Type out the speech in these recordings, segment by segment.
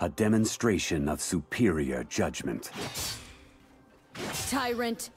A demonstration of superior judgment. Tyrant!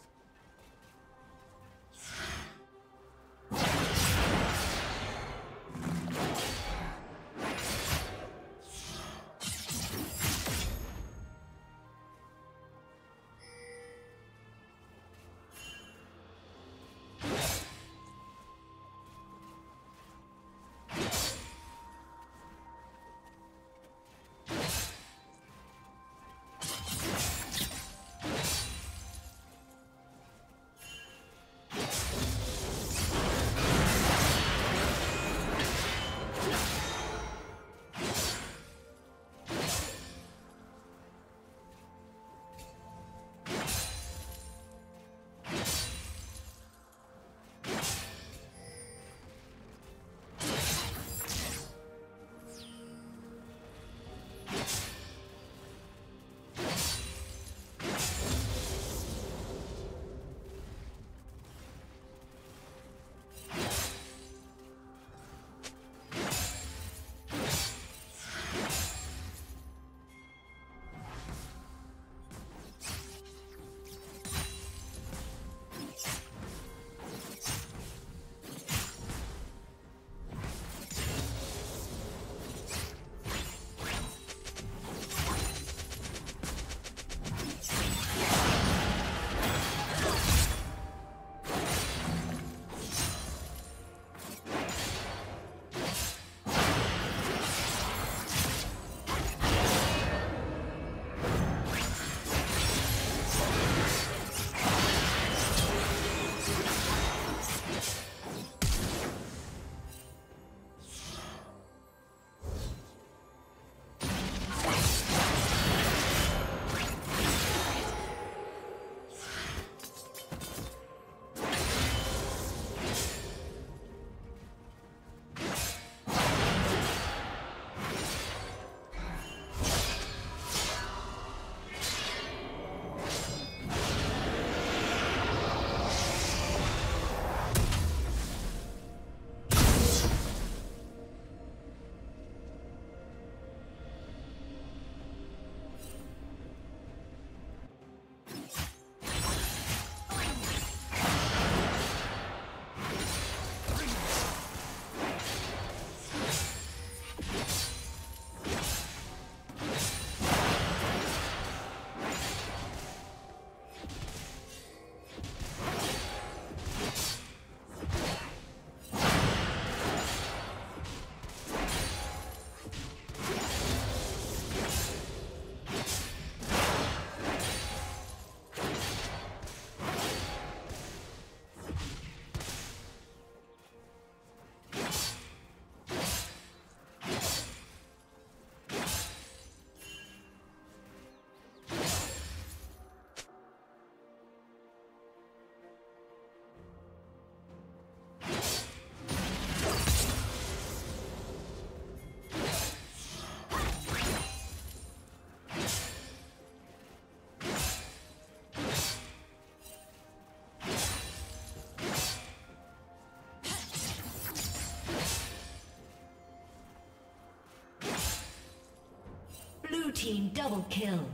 Blue team double kill.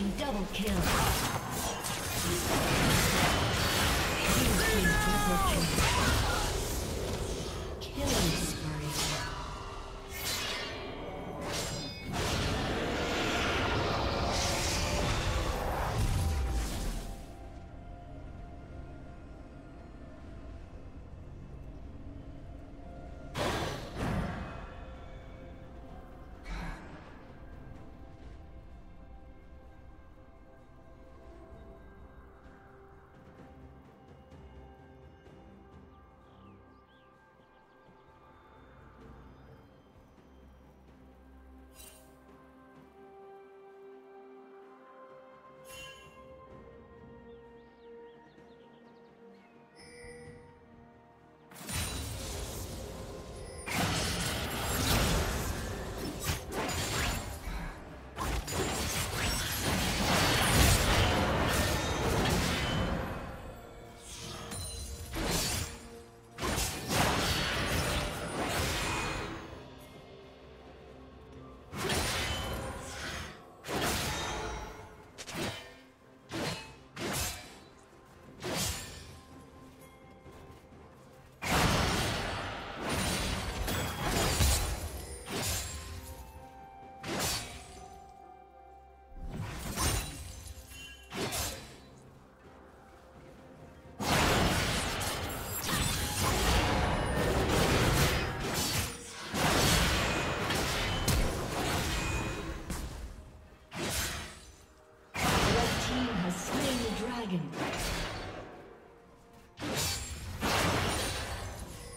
Team double kill. Killing spree.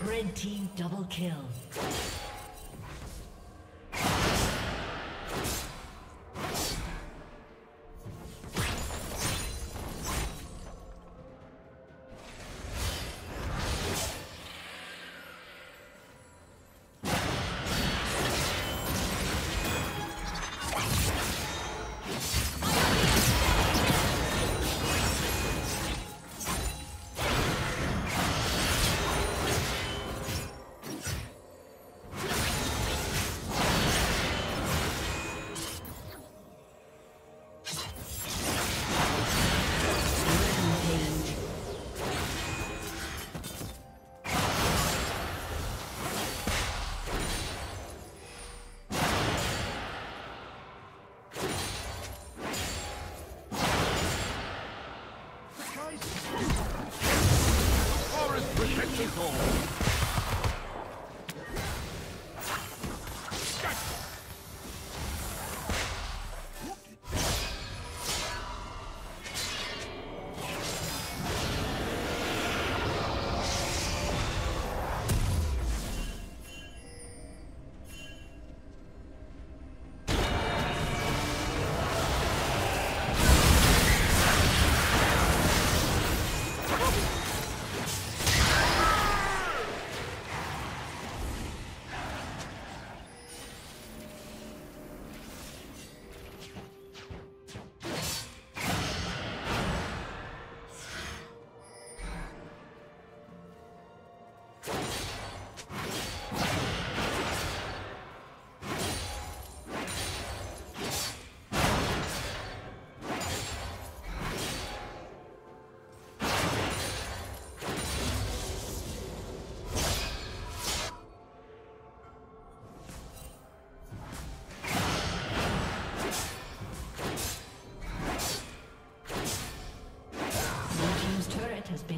Red team double kill.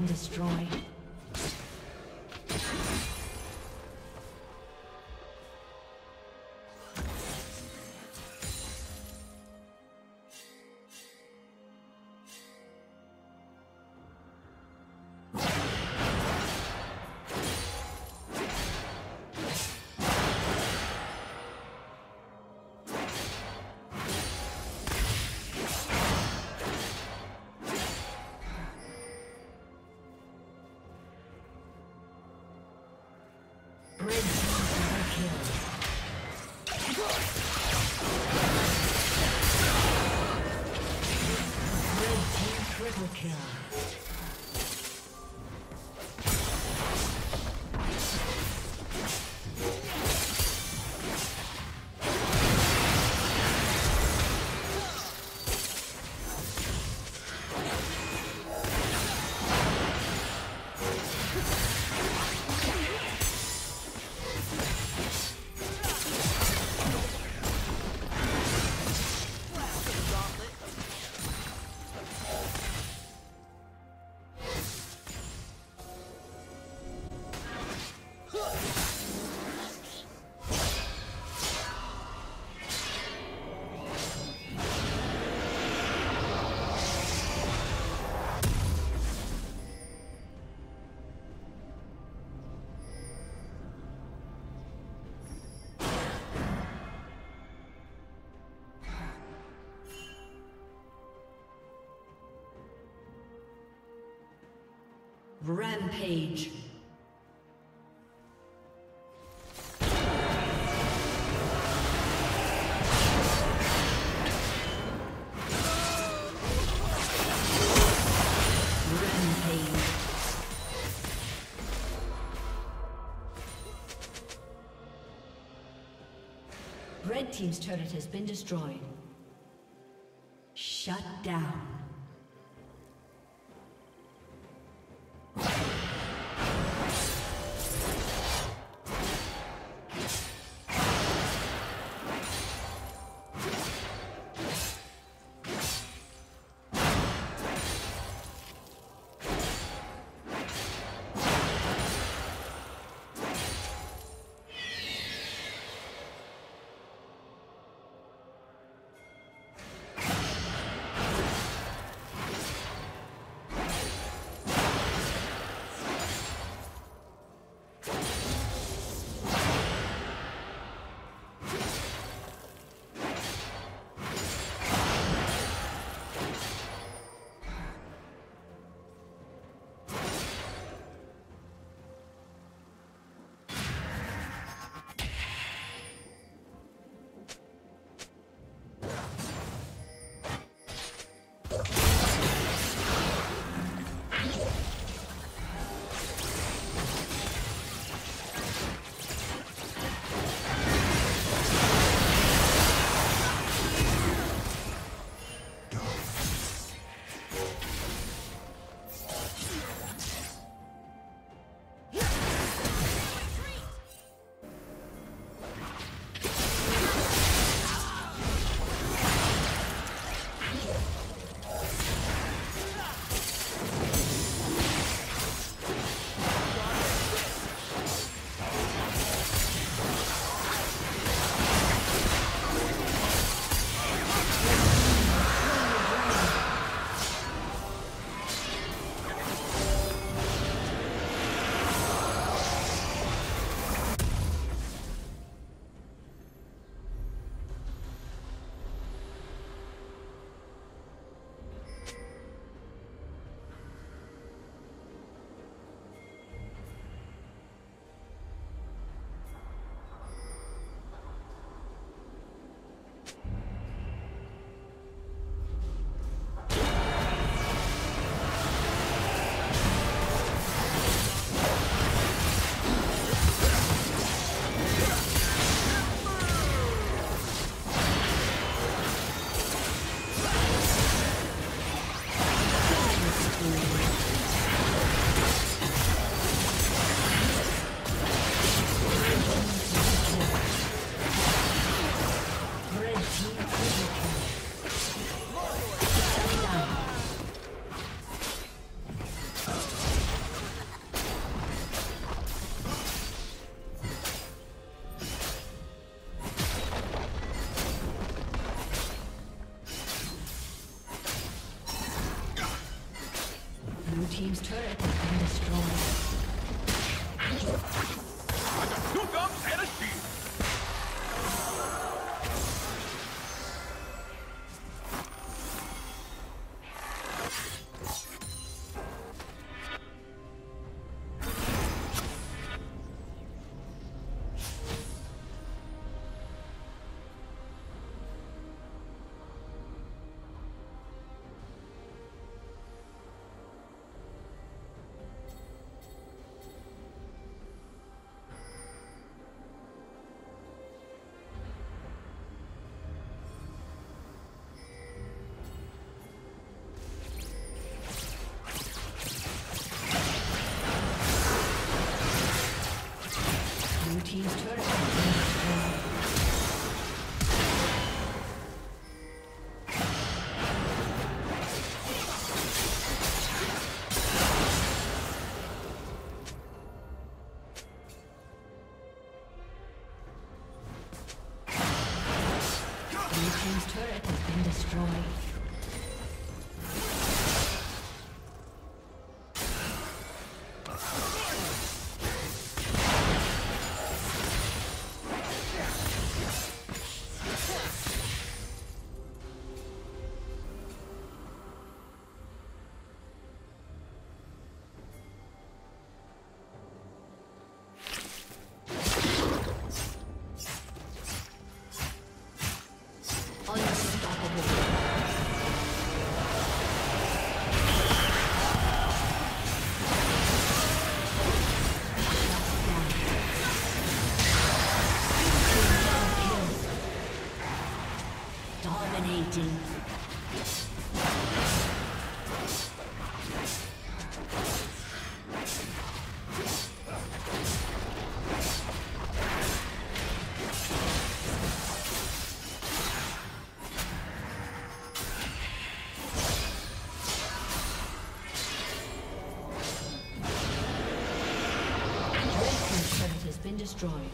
Destroyed. Rampage. Red Team's turret has been destroyed. Shut down. Team's turret has been destroyed. Two guns and a Dominating. Destroyed.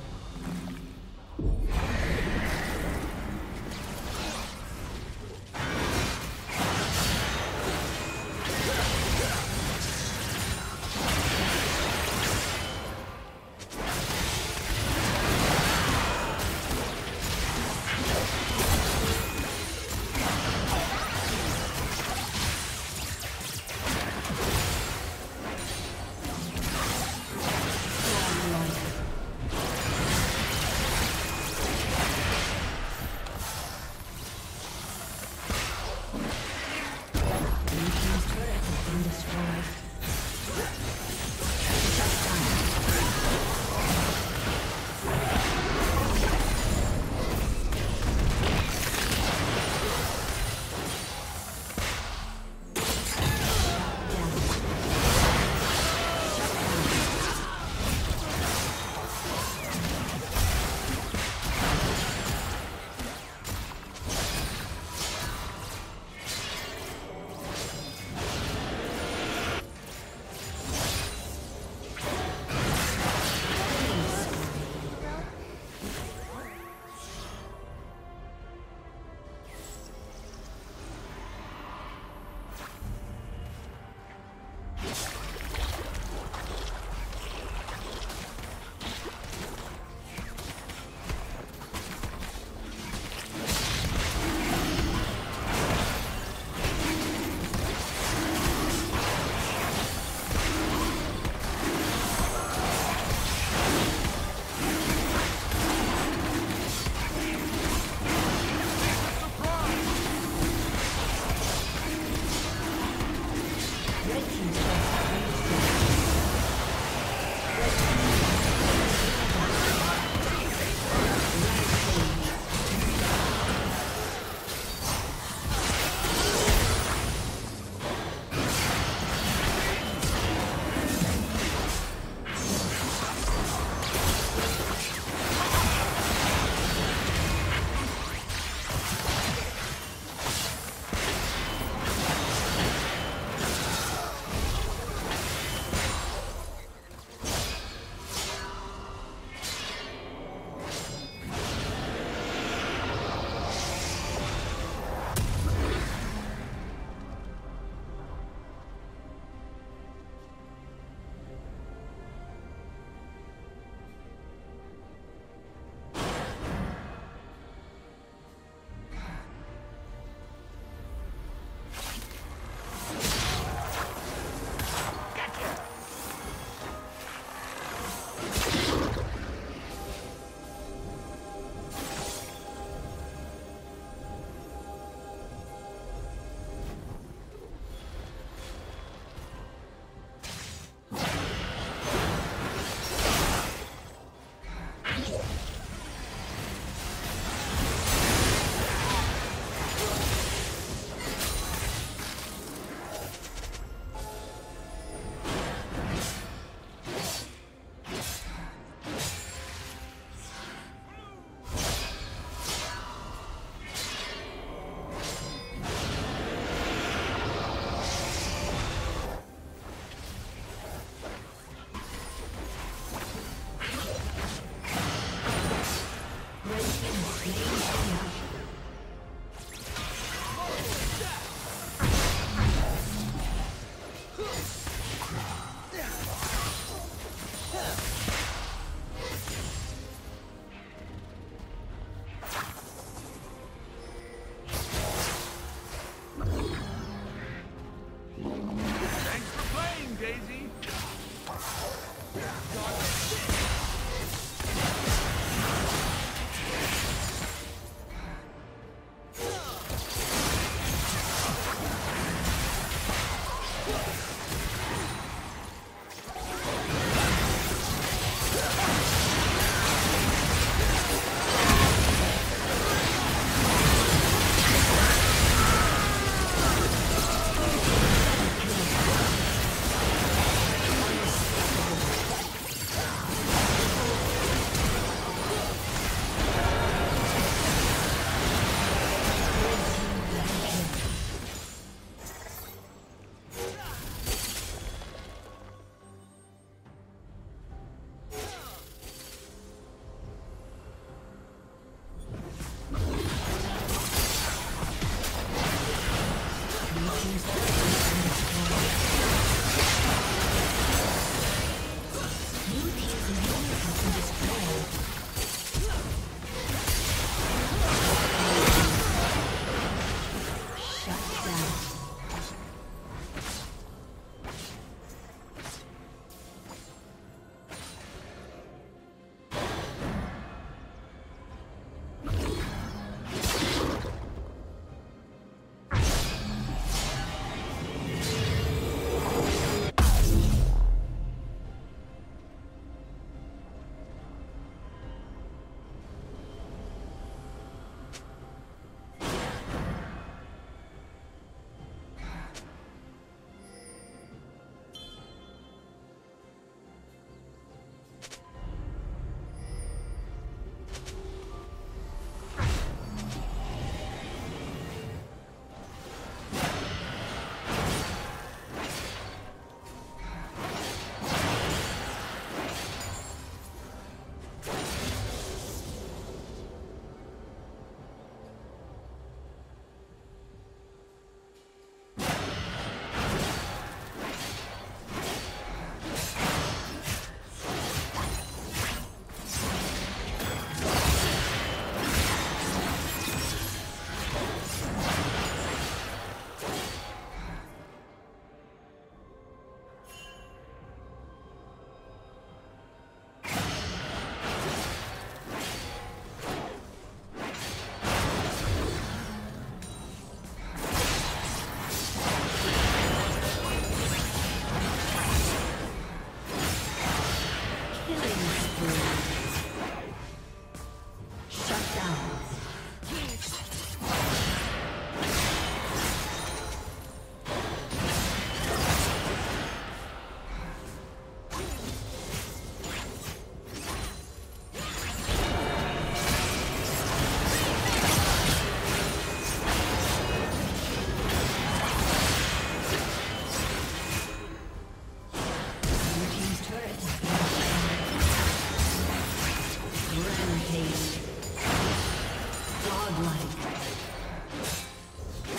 Godlike.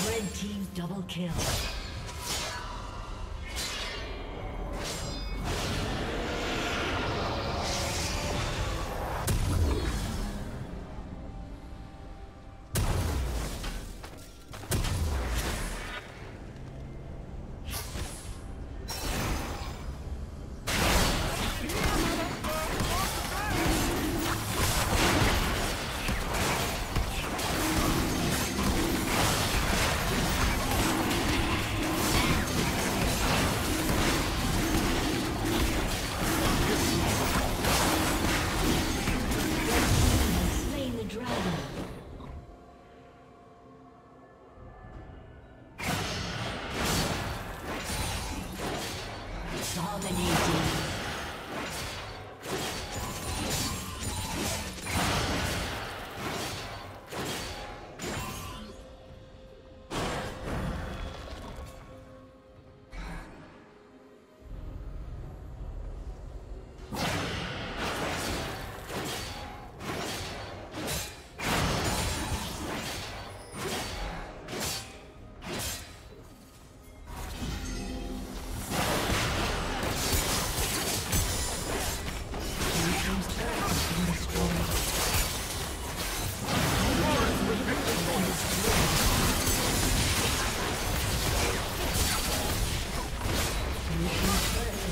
Red team double kill.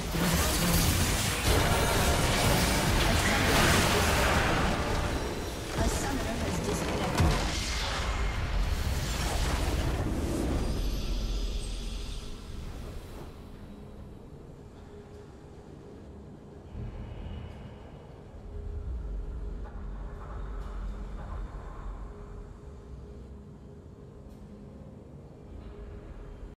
Thank you.